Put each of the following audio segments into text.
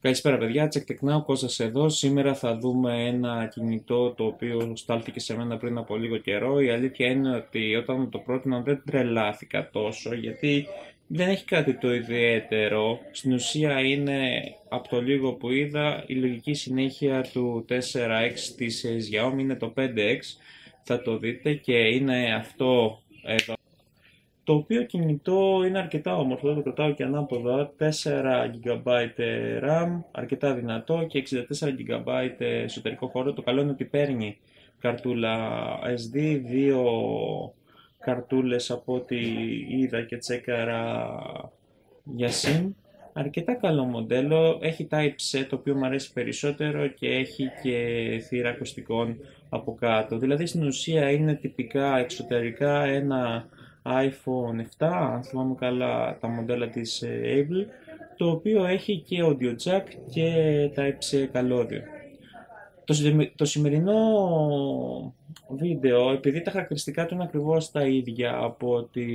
Καλησπέρα παιδιά, CheckTechNow, Κώστας εδώ. Σήμερα θα δούμε ένα κινητό το οποίο στάλθηκε σε μένα πριν από λίγο καιρό. Η αλήθεια είναι ότι όταν το πρότεινα δεν τρελάθηκα τόσο, γιατί δεν έχει κάτι το ιδιαίτερο. Στην ουσία είναι, από το λίγο που είδα, η λογική συνέχεια του 4X της Xiaomi, είναι το 5X, θα το δείτε, και είναι αυτό εδώ. Το οποίο κινητό είναι αρκετά όμορφο, το κρατάω και ανάποδα, 4 GB RAM, αρκετά δυνατό, και 64 GB εσωτερικό χώρο. Το καλό είναι ότι παίρνει καρτούλα SD, δύο καρτούλες από ό,τι είδα και τσέκαρα για SIM. Αρκετά καλό μοντέλο, έχει Type-C, το οποίο μου αρέσει περισσότερο, και έχει και θύρα ακουστικών από κάτω. Δηλαδή στην ουσία είναι τυπικά εξωτερικά ένα iPhone 7, αν θυμάμαι καλά τα μοντέλα της Apple, το οποίο έχει και audio jack και Type-C καλώδιο. Το σημερινό βίντεο, επειδή τα χαρακτηριστικά του είναι ακριβώς τα ίδια από ότι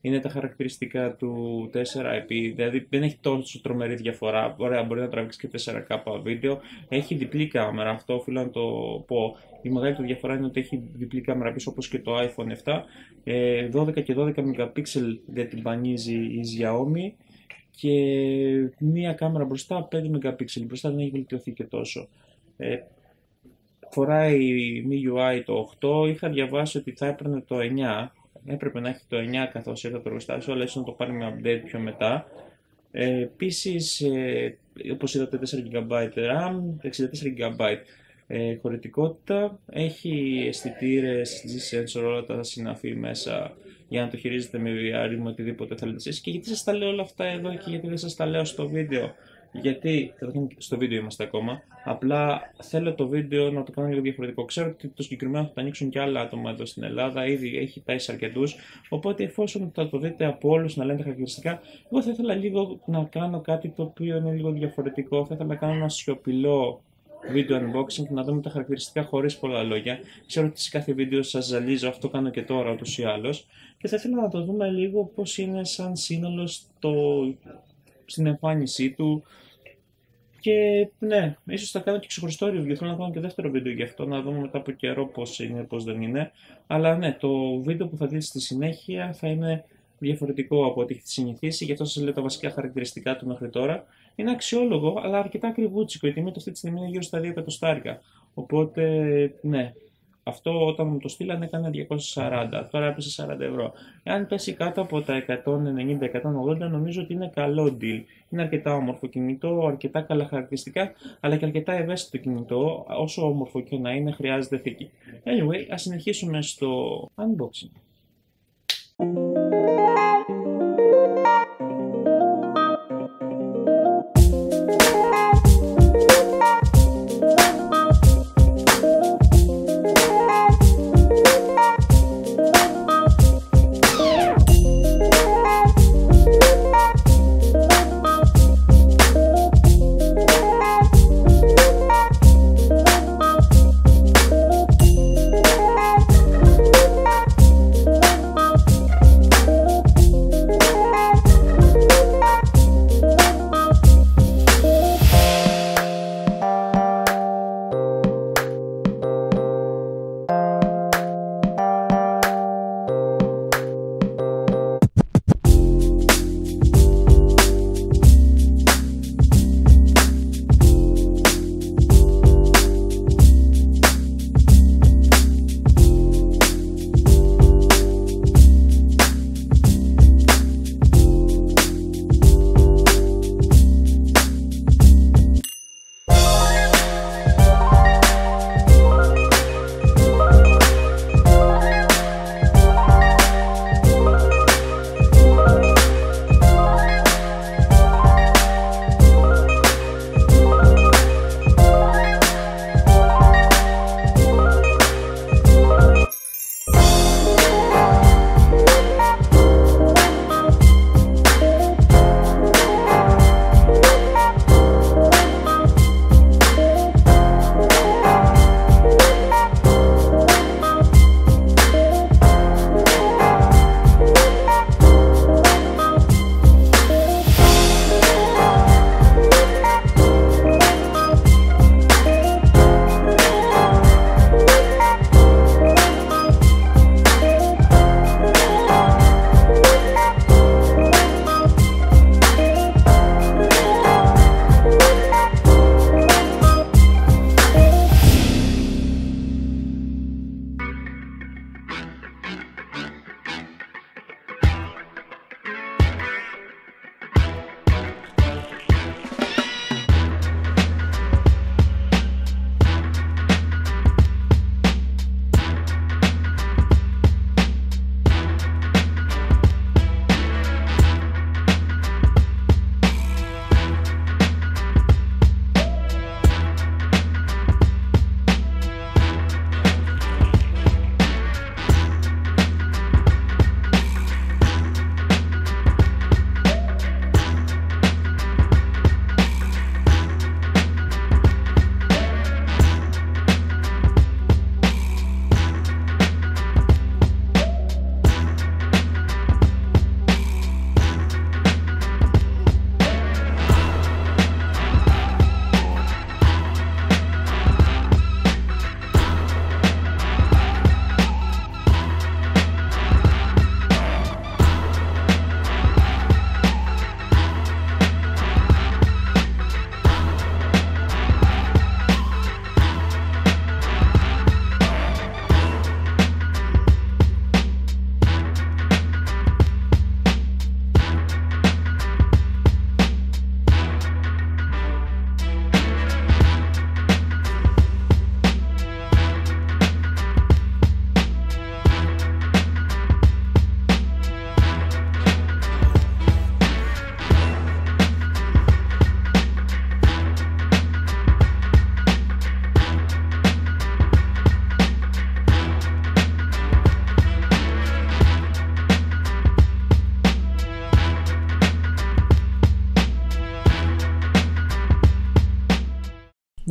είναι τα χαρακτηριστικά του 4X, δηλαδή δεν έχει τόσο τρομερή διαφορά. Ωραία, μπορεί να τραβήξει και 4K βίντεο. Έχει διπλή κάμερα, αυτό οφείλω να το πω. Η μεγάλη του διαφορά είναι ότι έχει διπλή κάμερα πίσω, όπως και το iPhone 7. 12 και 12 MP δεν την πανίζει η Xiaomi. Και μία κάμερα μπροστά, 5 MP. Μπροστά δεν έχει βελτιωθεί και τόσο. Φοράει MIUI το 8. Είχα διαβάσει ότι θα έπαιρνε το 9. Έπρεπε να έχει το 9 καθώς ήρθε το εργοστάσιο, αλλά ίσως να το πάρει με update πιο μετά. Επίσης, όπως είδατε, 4 GB RAM, 64 GB χωρητικότητα. Έχει αισθητήρες G-Sensor, όλα τα συναφή μέσα, για να το χειρίζετε με VR με οτιδήποτε θέλετε εσείς. Και γιατί σας τα λέω όλα αυτά εδώ και γιατί δεν σας τα λέω στο βίντεο? Γιατί στο βίντεο είμαστε ακόμα, απλά θέλω το βίντεο να το κάνω λίγο διαφορετικό. Ξέρω ότι το συγκεκριμένο θα το ανοίξουν και άλλα άτομα εδώ στην Ελλάδα, ήδη έχει πέσει αρκετούς. Οπότε, εφόσον θα το δείτε από όλους να λένε τα χαρακτηριστικά, εγώ θα ήθελα λίγο να κάνω κάτι το οποίο είναι λίγο διαφορετικό. Θα ήθελα να κάνω ένα σιωπηλό βίντεο unboxing, να δούμε τα χαρακτηριστικά χωρίς πολλά λόγια. Ξέρω ότι σε κάθε βίντεο σας ζαλίζω, αυτό κάνω και τώρα ούτως ή άλλως. Και θα ήθελα να το δούμε λίγο πώς είναι σαν σύνολο στην εμφάνισή του. Και ναι, ίσως θα κάνω και ξεχωριστό review, θέλω να κάνω και δεύτερο βίντεο γι' αυτό, να δούμε μετά από καιρό πώς είναι, πώς δεν είναι. Αλλά ναι, το βίντεο που θα δείτε στη συνέχεια θα είναι διαφορετικό από ό,τι έχετε συνηθίσει, γι' αυτό σας λέω τα βασικά χαρακτηριστικά του μέχρι τώρα. Είναι αξιόλογο, αλλά αρκετά ακριβούτσικο, η τιμή του αυτή τη στιγμή είναι γύρω στα 2 εκατοστάρικα. Οπότε ναι, αυτό όταν μου το στείλανε έκανε 240, τώρα έπεσε 40 ευρώ. Εάν πέσει κάτω από τα 190-180, νομίζω ότι είναι καλό deal. Είναι αρκετά όμορφο κινητό, αρκετά καλά χαρακτηριστικά, αλλά και αρκετά ευαίσθητο κινητό. Όσο όμορφο και να είναι, χρειάζεται θήκη. Anyway, ας συνεχίσουμε στο unboxing.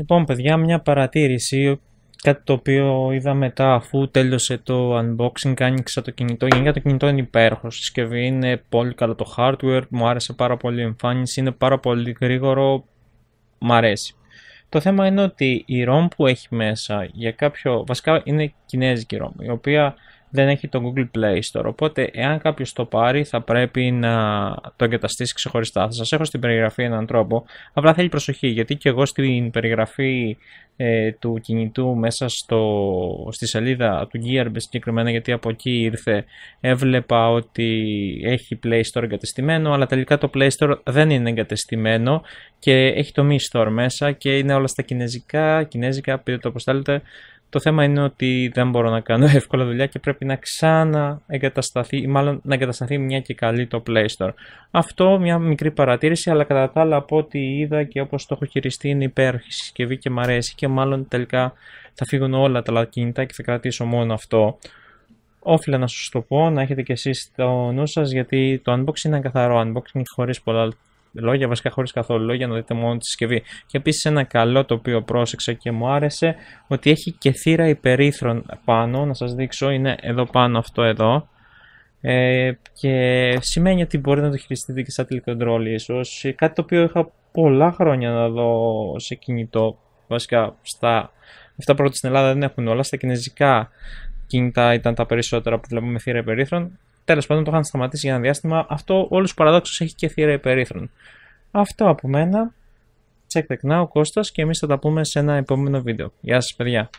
Λοιπόν, παιδιά, μια παρατήρηση, κάτι το οποίο είδα μετά αφού τέλειωσε το unboxing, άνοιξα το κινητό. Γενικά το κινητό είναι υπέροχο, η συσκευή είναι πολύ καλό, το hardware μου άρεσε πάρα πολύ, η εμφάνιση είναι πάρα πολύ γρήγορο, μου αρέσει. Το θέμα είναι ότι η ROM που έχει μέσα, για κάποιο, βασικά είναι κινέζικη ROM, η οποία δεν έχει το Google Play Store, οπότε εάν κάποιος το πάρει θα πρέπει να το εγκαταστήσει ξεχωριστά. Θα σας έχω στην περιγραφή έναν τρόπο, απλά θέλει προσοχή, γιατί και εγώ στην περιγραφή του κινητού μέσα στη σελίδα του GearBest συγκεκριμένα, γιατί από εκεί ήρθε, έβλεπα ότι έχει Play Store εγκατεστημένο, αλλά τελικά το Play Store δεν είναι εγκατεστημένο και έχει το Me Store μέσα και είναι όλα στα κινέζικα, πείτε το όπως θέλετε. Το θέμα είναι ότι δεν μπορώ να κάνω εύκολα δουλειά και πρέπει να ξαναεγκατασταθεί, ή μάλλον να εγκατασταθεί μια και καλή το Play Store. Αυτό μια μικρή παρατήρηση, αλλά κατά τα άλλα από ό,τι είδα και όπως το έχω χειριστεί είναι υπέροχη συσκευή και μ' αρέσει και μάλλον τελικά θα φύγουν όλα τα κινητά και θα κρατήσω μόνο αυτό. Όφιλα να σας το πω, να έχετε και εσείς το νου σας, γιατί το unboxing είναι ένα καθαρό unboxing χωρίς πολλά λόγια, βασικά χωρίς καθόλου λόγια, να δείτε μόνο τη συσκευή. Και επίσης ένα καλό το οποίο πρόσεξα και μου άρεσε, ότι έχει και θύρα υπερήθρων πάνω, να σας δείξω, είναι εδώ πάνω αυτό εδώ. Και σημαίνει ότι μπορείτε να το χειριστείτε και σαν τηλεκοντρόλ ίσως, κάτι το οποίο είχα πολλά χρόνια να δω σε κινητό, βασικά αυτά πρώτα στην Ελλάδα δεν έχουν όλα, στα κινέζικα κινητά ήταν τα περισσότερα που βλέπουμε θύρα υπερήθρων. Τέλος πάντων, το είχαν σταματήσει για ένα διάστημα. Αυτό, όλους τους παραδόξους, έχει και θύρα υπερήθρων. Αυτό από μένα. CheckTechNow, Κώστας, και εμείς θα τα πούμε σε ένα επόμενο βίντεο. Γεια σας, παιδιά!